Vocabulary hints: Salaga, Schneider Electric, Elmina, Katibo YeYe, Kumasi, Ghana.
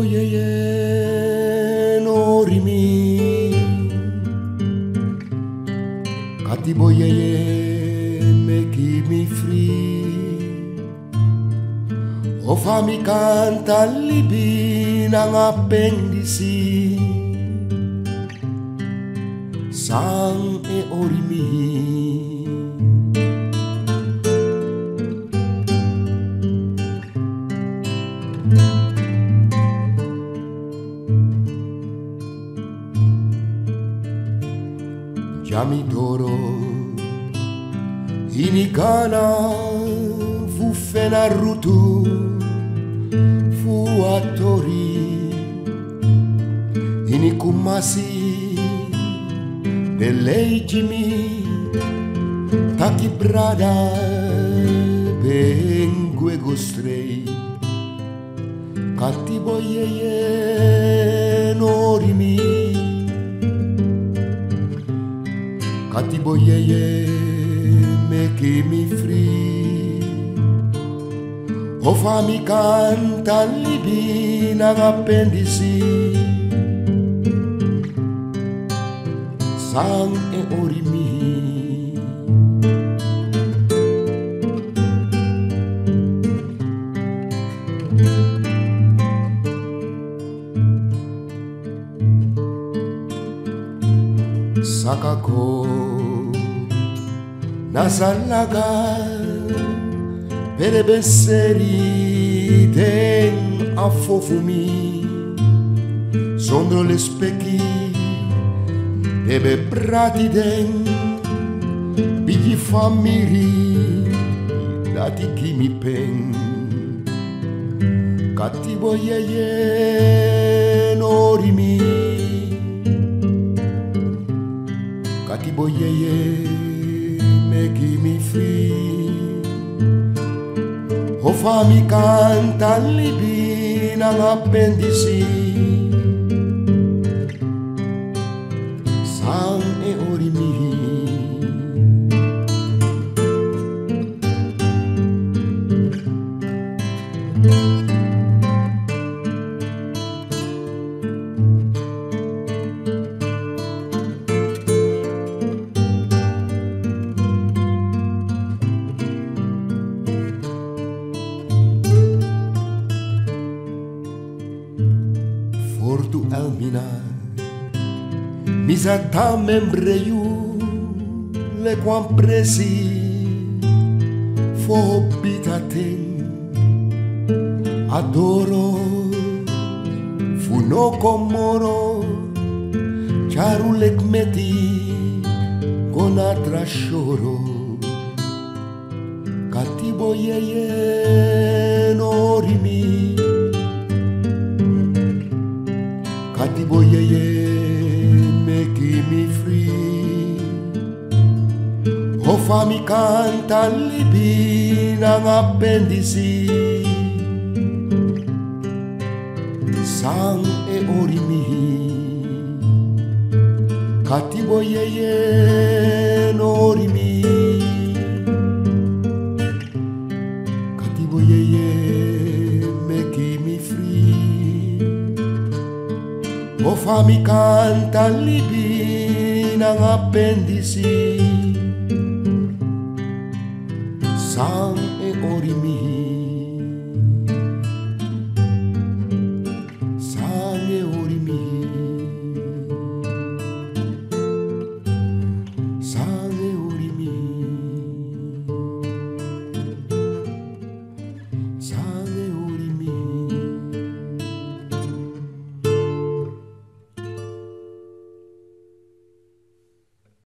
Katibo YeYe no rimi, Katibo YeYe make me free. O fammi canta libina appendici, sang e orimi. Jami doro in Ghana fu fenarutu fu attori in Kumasi belejimi taki brada bengue gostrei Katibo YeYe norimi. Katibo YeYe make me free. O fammi canta libina appendici, sang e orimi. Sakako na Salaga per besseri ten affofumi sondro le specchi debe prati den bigi famiri dati chi mi pen Katibo YeYe no rimi. Katibo YeYe make me free. O fammi canta libina appendici, sang e orimi. Fortu Elmina, misata membre you le quan presi, fo bitaten, adoro, fu no comoro, charu legmeti, gonatra shoro, Katibo YeYe no rimi. Katibo YeYe make me free. O fammi canta libina appendici, sang e orimi. Katibo YeYe no rimi. Katibo YeYe make me free. O fammi canta libina appendici, sang e orimi.